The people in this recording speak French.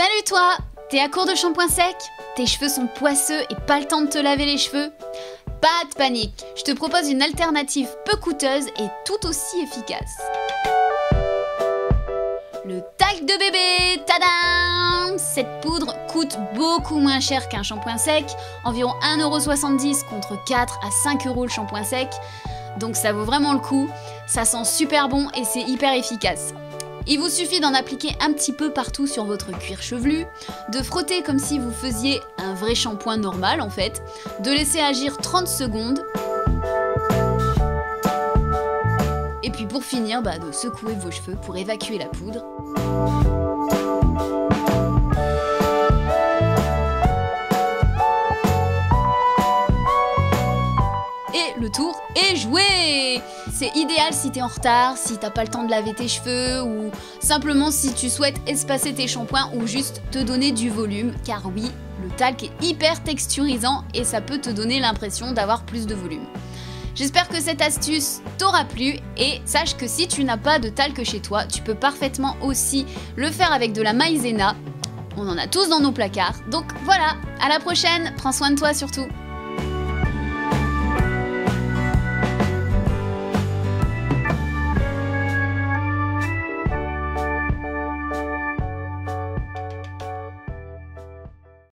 Salut toi! T'es à court de shampoing sec? Tes cheveux sont poisseux et pas le temps de te laver les cheveux? Pas de panique, je te propose une alternative peu coûteuse et tout aussi efficace. Le talc de bébé, tadam! Cette poudre coûte beaucoup moins cher qu'un shampoing sec, environ 1,70 € contre 4 à 5 € le shampoing sec, donc ça vaut vraiment le coup, ça sent super bon et c'est hyper efficace. Il vous suffit d'en appliquer un petit peu partout sur votre cuir chevelu, de frotter comme si vous faisiez un vrai shampoing normal en fait, de laisser agir 30 secondes, et puis pour finir, de secouer vos cheveux pour évacuer la poudre. Et le tour est joué! C'est idéal si t'es en retard, si t'as pas le temps de laver tes cheveux ou simplement si tu souhaites espacer tes shampoings ou juste te donner du volume, car oui, le talc est hyper texturisant et ça peut te donner l'impression d'avoir plus de volume. J'espère que cette astuce t'aura plu et sache que si tu n'as pas de talc chez toi, tu peux parfaitement aussi le faire avec de la maïzena. On en a tous dans nos placards, donc voilà, à la prochaine, prends soin de toi surtout.